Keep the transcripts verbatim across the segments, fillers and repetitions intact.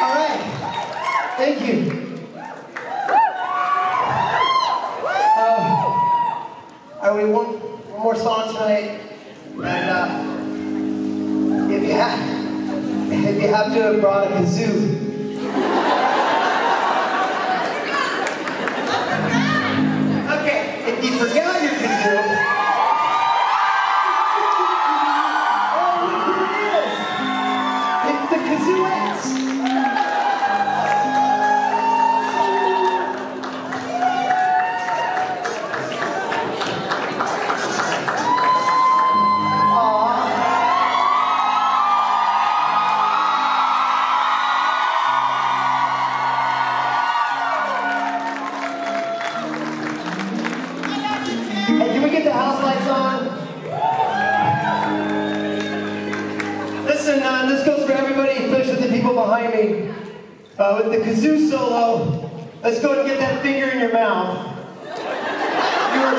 All right. Thank you. Uh, I only want one more song tonight. And uh, if you have, if you have to have brought a kazoo. You forgot your kazoo. Oh, look who it is! It's the Kazooettes. Behind me uh, with the kazoo solo. Let's go and get that finger in your mouth. You are me.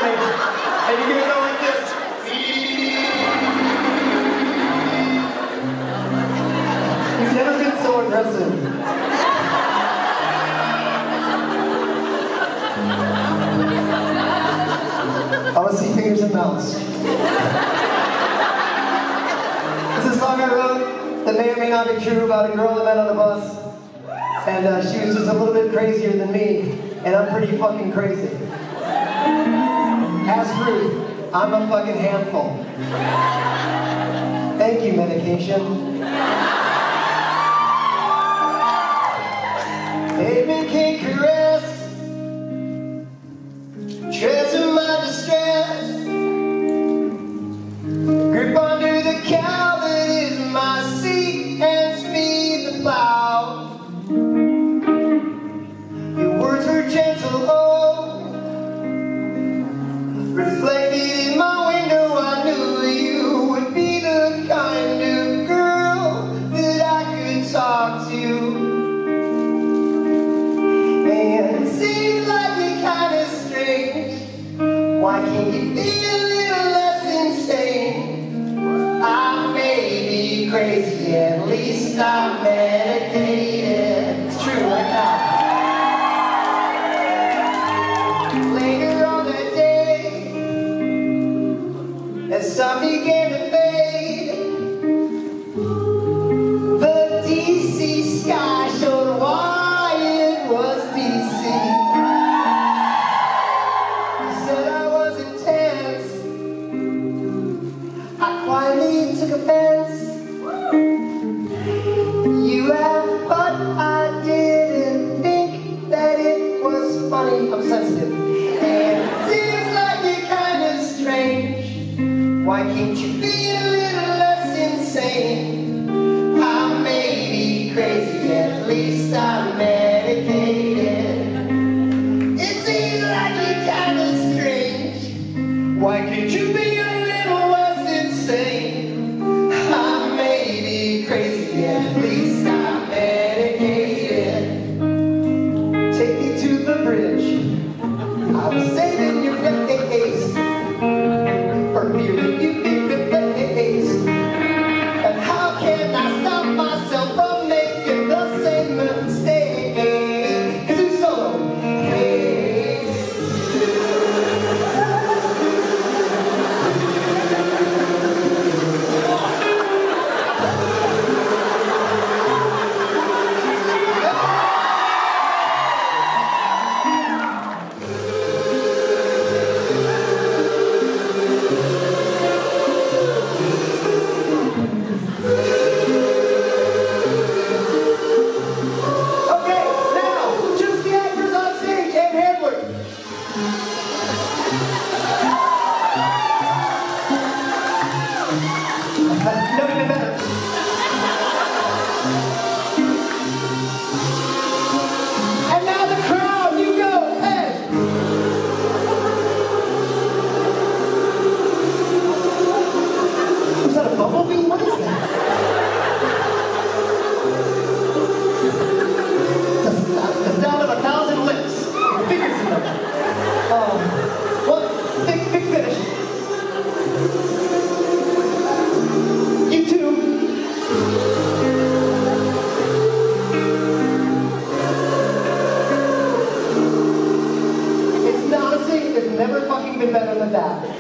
And you're gonna go like this. You've never been so aggressive. I want to see fingers and mouths. This is a song I wrote that may or may not be true about a girl I met on the bus. And uh, she was just a little bit crazier than me, and I'm pretty fucking crazy. Ask Ruth, I'm a fucking handful. Thank you, medication. Baby can't caress, treasure my distress, grip under the couch. Why can't you be a little less insane? I may be crazy, at least I'm medicated. It's true, like that. Later on that day, as some began to fade, the D C sky showed why it was D C. Why can't you be a little less insane? I may be crazy, at least I'm medicated. It seems like you're kind of strange. Why can't you be a little less insane? I may be crazy, at least I'm medicated. Take me to the bridge. I'm saving your birthdays. Stop myself from making the same mistake. Cause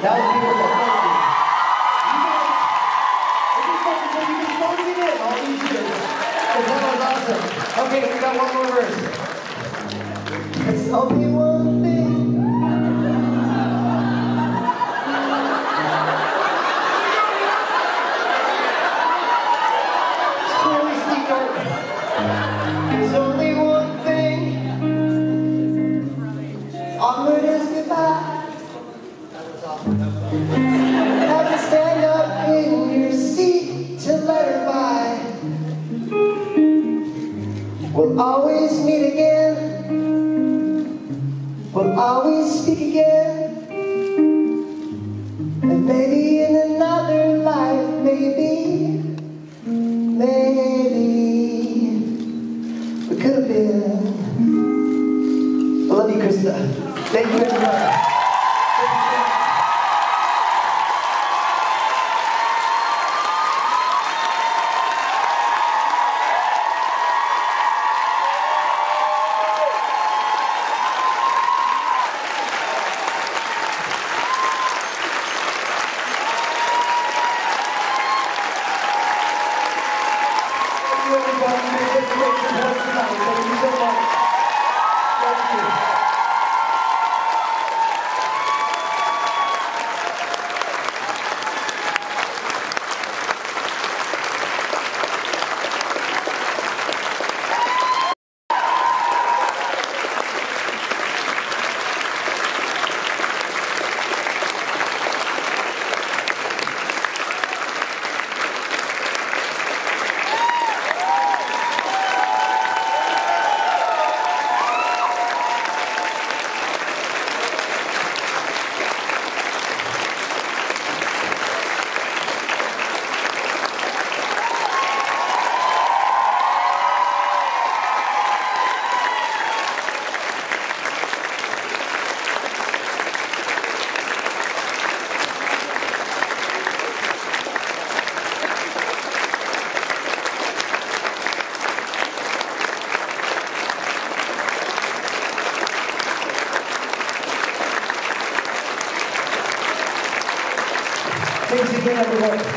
That was beautiful. Thank you. You guys, it just wasn't so you can phone it in all these years. Because that was awesome. Okay, we got one more verse. It's only one thing. There's only one thing. Onward is goodbye. That was awful. Have to stand up in your seat to let her by. We'll always meet again. We'll always speak again. And maybe in another life, maybe, maybe. Could have been. I love you, Krista. Thank you, everybody. Thank you, everybody. Thank you so much. Thank you. Thanks again, everyone.